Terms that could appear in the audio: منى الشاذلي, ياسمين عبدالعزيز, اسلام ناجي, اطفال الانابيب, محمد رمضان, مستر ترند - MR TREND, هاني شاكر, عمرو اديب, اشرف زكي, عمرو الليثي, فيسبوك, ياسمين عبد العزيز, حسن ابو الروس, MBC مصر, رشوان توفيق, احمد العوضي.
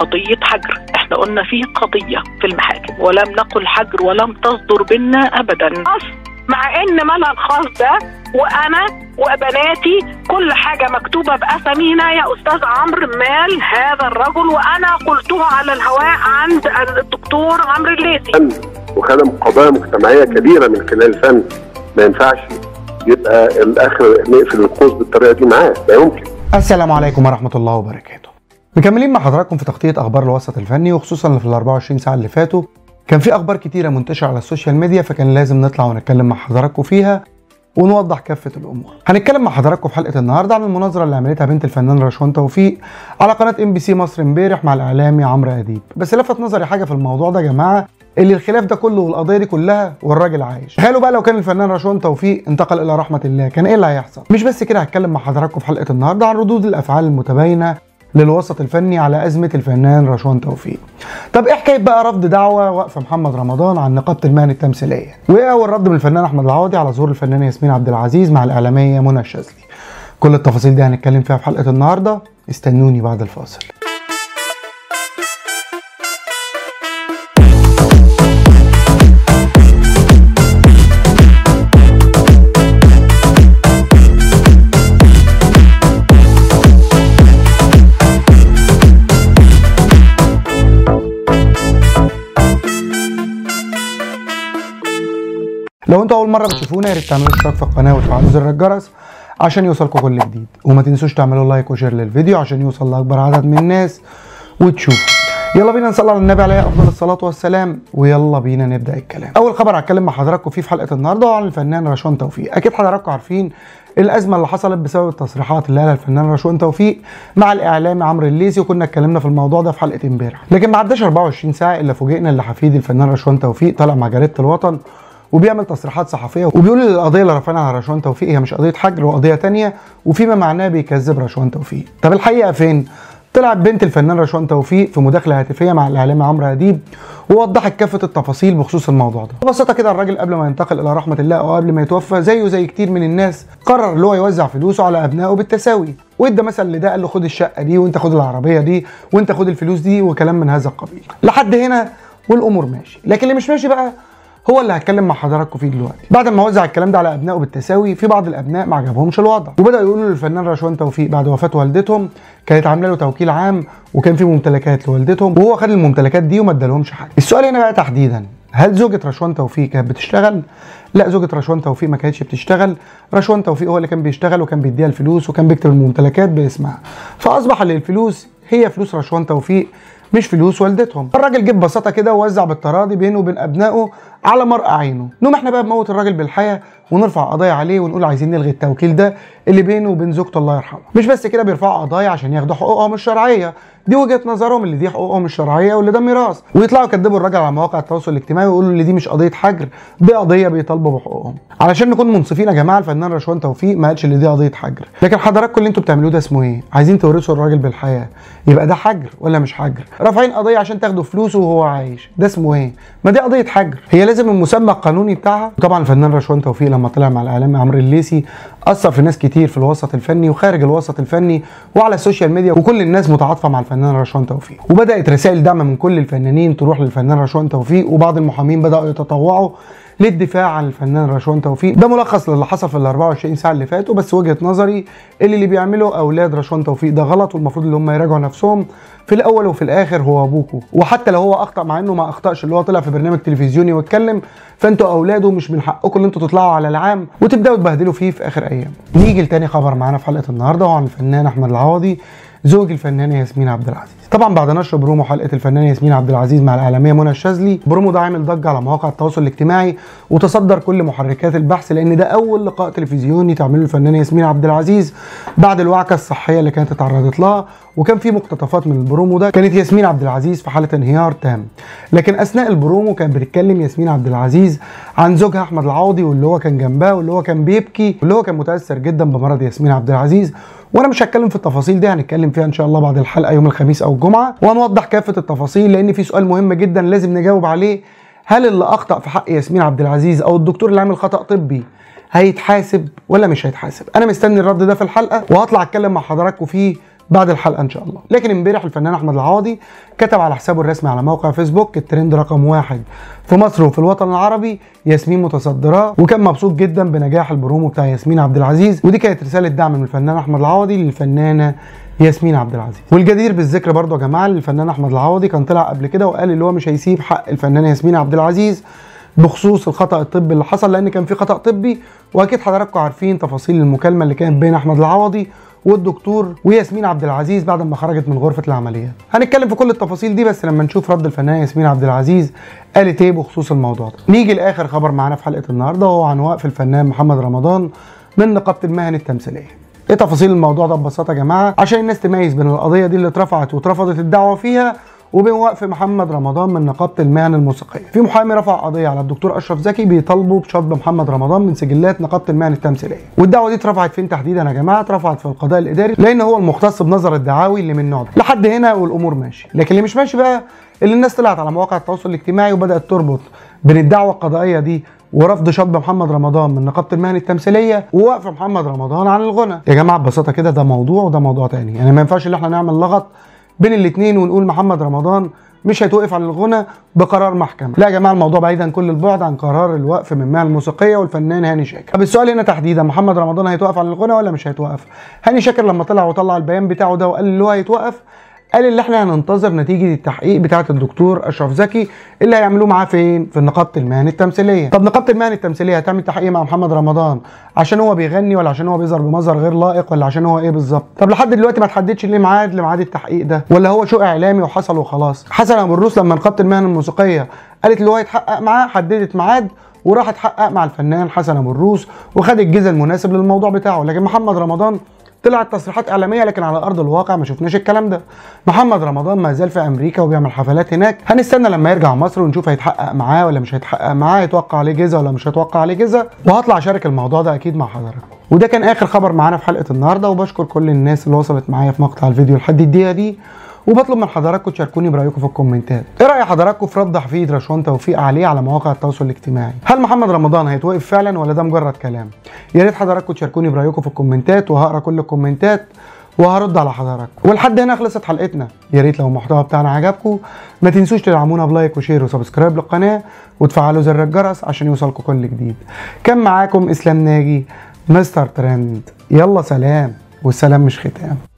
قضية حجر، احنا قلنا فيه قضية في المحاكم ولم نقل حجر ولم تصدر بينا أبدا، مع ان ملهى الخاص ده وانا وبناتي كل حاجه مكتوبه باسامينا يا استاذ عمرو مال هذا الرجل، وانا قلتها على الهواء عند الدكتور عمرو الليثي، وخدم قضايا مجتمعيه كبيره من خلال فن. ما ينفعش يبقى الاخر نقفل القوس بالطريقه دي معاه، لا يمكن. السلام عليكم ورحمه الله وبركاته. مكملين مع حضراتكم في تغطيه اخبار الوسط الفني، وخصوصا في ال 24 ساعه اللي فاتوا كان في اخبار كتيره منتشره على السوشيال ميديا، فكان لازم نطلع ونتكلم مع حضراتكم فيها ونوضح كافه الامور. هنتكلم مع حضراتكم في حلقه النهارده عن المناظره اللي عملتها بنت الفنان رشوان توفيق على قناه MBC مصر امبارح مع الاعلامي عمرو اديب. بس لفت نظري حاجه في الموضوع ده يا جماعه، اللي الخلاف ده كله والقضيه دي كلها والراجل عايش. تخيلوا بقى لو كان الفنان رشوان توفيق انتقل الى رحمه الله، كان ايه اللي هيحصل؟ مش بس كده، هتكلم مع حضراتكم في حلقه النهارده عن ردود الافعال المتباينه للوسط الفني على ازمه الفنان رشوان توفيق. طب ايه حكايه بقى رفض دعوه وقف محمد رمضان عن نقابه المهن التمثيليه؟ وايه هو الرد من الفنان احمد العوضي على ظهور الفنانه ياسمين عبدالعزيز مع الاعلاميه منى الشاذلي؟ كل التفاصيل دي هنتكلم فيها في حلقه النهارده، استنوني بعد الفاصل. لو انتوا اول مره بتشوفونا يا ريت تعملوا اشتراك في القناه وتفعلوا زر الجرس عشان يوصلكم كل جديد، وما تنسوش تعملوا لايك وشير للفيديو عشان يوصل لاكبر عدد من الناس وتشوفوا. يلا بينا نصلي على النبي عليه افضل الصلاه والسلام، ويلا بينا نبدا الكلام. اول خبر هتكلم مع حضراتكم فيه في حلقه النهارده عن الفنان رشوان توفيق. اكيد حضراتكم عارفين الازمه اللي حصلت بسبب التصريحات اللي قالها الفنان رشوان توفيق مع الاعلامي عمرو الليثي، وكنا اتكلمنا في الموضوع ده في حلقه امبارح. لكن ما عداش 24 ساعه الا فوجئنا ان حفيد الفنان رشوان توفيق طلع مع جريده الوطن وبيعمل تصريحات صحفيه وبيقول ان القضيه اللي رفعناها على رشوان توفيق هي مش قضيه حجر وقضيه ثانيه، وفيما معناه بيكذب رشوان توفيق. طب الحقيقه فين؟ طلعت بنت الفنان رشوان توفيق في مداخله هاتفيه مع الاعلامي عمرو اديب ووضحت كافه التفاصيل بخصوص الموضوع ده. ببساطه كده الراجل قبل ما ينتقل الى رحمه الله او قبل ما يتوفى زيه زي كتير من الناس قرر ان هو يوزع فلوسه على ابنائه بالتساوي، وادى مثل لده قال له خد الشقه دي وانت خد العربيه دي وانت خد الفلوس دي وكلام من هذا القبيل. لحد هنا والامور ماشي، لكن اللي مش ماشي بقى هو اللي هتكلم مع حضراتكم فيه دلوقتي. بعد ما وزع الكلام ده على ابنائه بالتساوي، في بعض الابناء ما عجبهمش الوضع وبداوا يقولوا للفنان رشوان توفيق بعد وفاه والدتهم كانت عامله له توكيل عام وكان في ممتلكات لوالدتهم وهو خد الممتلكات دي وما ادالهمش حاجه. السؤال هنا بقى تحديدا، هل زوجة رشوان توفيق كانت بتشتغل؟ لا، زوجة رشوان توفيق ما كانتش بتشتغل، رشوان توفيق هو اللي كان بيشتغل وكان بيديها الفلوس وكان بيكتب الممتلكات باسمها، فاصبح اللي الفلوس هي فلوس رشوان توفيق مش فلوس والدتهم. الراجل جه ببساطه كده ووزع بالتراضي بينه وبين ابنائه على مرأى عينه. نقوم احنا بقى بنموت الراجل بالحياه ونرفع قضايا عليه ونقول عايزين نلغي التوكيل ده اللي بينه وبين زوجته الله يرحمها. مش بس كده، بيرفعوا قضايا عشان ياخدوا حقوقهم الشرعيه، دي وجهه نظرهم اللي دي حقوقهم الشرعيه واللي ده ميراث، ويطلعوا يكذبوا الراجل على مواقع التواصل الاجتماعي ويقولوا ان دي مش قضيه حجر، دي قضيه بيطالبوا بحقوقهم. علشان نكون منصفين يا جماعه، الفنان رشوان توفيق ما قالش ان دي قضيه حجر، لكن حضراتكم اللي انتوا بتعملوه ده اسمه ايه؟ عايزين تورثوا الراجل بالحياه، يبقى ده حجر ولا مش حجر؟ رافعين قضيه عشان تاخدوا فلوسه وهو عايش، ده اسمه ايه؟ ما دي قضيه حجر، هي لازم المسمى القانوني بتاعها. طبعا الفنان رشوان توفيق لما طلع مع الاعلامي عمرو الليثي اثر في ناس كتير في الوسط الفني وخارج الوسط الفني وعلى السوشيال ميديا، وكل الناس متعاطفه مع الفنان رشوان توفيق، وبدات رسائل دعم من كل الفنانين تروح للفنان رشوان توفيق، وبعض المحامين بداوا يتطوعوا للدفاع عن الفنان رشوان توفيق. ده ملخص للي حصل في ال 24 ساعه اللي فاتوا، بس وجهه نظري اللي بيعمله اولاد رشوان توفيق ده غلط، والمفروض ان هم يراجعوا نفسهم. في الاول وفي الاخر هو ابوكوا، وحتى لو هو اخطا مع انه ما اخطاش اللي هو طلع في برنامج تلفزيوني واتكلم، فانتوا اولاده مش من حقكم ان انتوا تطلعوا على العام وتبداوا تبهدلوا فيه في اخر ايام. نيجي لتاني خبر معانا في حلقه النهارده وعن الفنان احمد العوضي زوج الفنانه ياسمين عبدالعزيز. طبعا بعد نشر برومو حلقه الفنانه ياسمين عبدالعزيز مع الاعلاميه منى الشاذلي، برومو ده عامل ضجه على مواقع التواصل الاجتماعي وتصدر كل محركات البحث، لان ده اول لقاء تلفزيوني تعمله الفنانه ياسمين عبدالعزيز بعد الوعكه الصحيه اللي كانت اتعرضت لها، وكان في مقتطفات من البرومو ده. كانت ياسمين عبدالعزيز في حاله انهيار تام، لكن اثناء البرومو كان بتتكلم ياسمين عبدالعزيز عن زوجها احمد العوضي واللي هو كان جنبها واللي هو كان بيبكي واللي هو كان متاثر جدا بمرض ياسمين عبدالعزيز، وانا مش هتكلم في التفاصيل دي، هنتكلم فيها ان شاء الله بعد الحلقه يوم الخميس او الجمعه، وهنوضح كافه التفاصيل لان في سؤال مهم جدا لازم نجاوب عليه، هل اللي اخطا في حق ياسمين عبدالعزيز او الدكتور اللي عامل خطا طبي هيتحاسب ولا مش هيتحاسب؟ انا مستني الرد ده في الحلقه وهطلع اتكلم مع حضراتكم فيه بعد الحلقه ان شاء الله. لكن امبارح الفنان احمد العوضي كتب على حسابه الرسمي على موقع فيسبوك: الترند رقم 1 في مصر وفي الوطن العربي ياسمين متصدرة، وكان مبسوط جدا بنجاح البرومو بتاع ياسمين عبدالعزيز. ودي كانت رساله دعم من الفنان احمد العوضي للفنانه ياسمين عبدالعزيز. والجدير بالذكر برضو يا جماعه الفنان احمد العوضي كان طلع قبل كده وقال اللي هو مش هيسيب حق الفنانه ياسمين عبدالعزيز بخصوص الخطأ الطبي اللي حصل، لان كان في خطأ طبي. واكيد حضراتكم عارفين تفاصيل المكالمه اللي كانت بين احمد العوضي والدكتور وياسمين عبدالعزيز بعد ما خرجت من غرفه العمليات. هنتكلم في كل التفاصيل دي بس لما نشوف رد الفنانه ياسمين عبدالعزيز قالت ايه بخصوص الموضوع ده. نيجي لاخر خبر معانا في حلقه النهارده وهو عن وقف الفنان محمد رمضان من نقابه المهن التمثيليه. ايه تفاصيل الموضوع ده ببساطه يا جماعه عشان الناس تميز بين القضيه دي اللي اترفعت واترفضت الدعوه فيها وبين وقف محمد رمضان من نقابه المهن الموسيقيه. في محامي رفع قضيه على الدكتور اشرف زكي بيطالبه بشطب محمد رمضان من سجلات نقابه المهن التمثيليه. والدعوه دي اترفعت فين تحديدا يا جماعه؟ اترفعت في القضاء الاداري لان هو المختص بنظر الدعاوي اللي من النوع ده. لحد هنا والامور ماشي، لكن اللي مش ماشي بقى اللي الناس طلعت على مواقع التواصل الاجتماعي وبدات تربط بين الدعوه القضائيه دي ورفض شطب محمد رمضان من نقابه المهن التمثيليه ووقف محمد رمضان عن الغنى. يا جماعه ببساطه كده ده موضوع وده موضوع ثاني، يعني ما ينفعش ان احنا نعمل لغط بين الاثنين ونقول محمد رمضان مش هيتوقف عن الغنى بقرار محكمه. لا يا جماعه الموضوع بعيد عن كل البعد عن قرار الوقف من المهن الموسيقيه والفنان هاني شاكر. طب السؤال هنا تحديدا محمد رمضان هيتوقف عن الغنى ولا مش هيتوقف؟ هاني شاكر لما طلع البيان بتاعه ده وقال اللي هو هيتوقف، قال اللي احنا هننتظر نتيجه التحقيق بتاعه الدكتور اشرف زكي اللي هيعملوه معاه فين؟ في نقابه المهن التمثيليه. طب نقابه المهن التمثيليه هتعمل تحقيق مع محمد رمضان عشان هو بيغني ولا عشان هو بيظهر بمظهر غير لائق ولا عشان هو ايه بالظبط؟ طب لحد دلوقتي ما تحددش ليه ميعاد لميعاد التحقيق ده، ولا هو شو اعلامي وحصل وخلاص؟ حسن ابو الروس لما نقابه المهن الموسيقيه قالت اللي هو هيتحقق معاه حددت ميعاد وراح اتحقق مع الفنان حسن ابو الروس وخد الجزء المناسب للموضوع بتاعه. لكن محمد رمضان طلعت تصريحات اعلاميه لكن على ارض الواقع ما شفناش الكلام ده. محمد رمضان ما زال في امريكا وبيعمل حفلات هناك، هنستنى لما يرجع مصر ونشوف هيتحقق معاه ولا مش هيتحقق معاه، هيتوقع عليه جزءه ولا مش هيتوقع عليه جزءه، وهطلع اشارك الموضوع ده اكيد مع حضراتكم. وده كان اخر خبر معانا في حلقه النهارده، وبشكر كل الناس اللي وصلت معايا في مقطع الفيديو لحد الدقيقه دي، وبطلب من حضراتكم تشاركوني برايكم في الكومنتات. ايه راي حضراتكم في رد حفيد رشوان توفيق عليه على مواقع التواصل الاجتماعي؟ هل محمد رمضان هيتوقف فعلا ولا ده مجرد كلام؟ يا ريت حضراتكم تشاركوني برايكم في الكومنتات وهقرا كل الكومنتات وهرد على حضراتكم. ولحد هنا خلصت حلقتنا، يا ريت لو المحتوى بتاعنا عجبكم ما تنسوش تدعمونا بلايك وشير وسبسكرايب للقناه وتفعلوا زر الجرس عشان يوصلكم كل جديد. كان معاكم اسلام ناجي مستر ترند، يلا سلام والسلام مش ختام.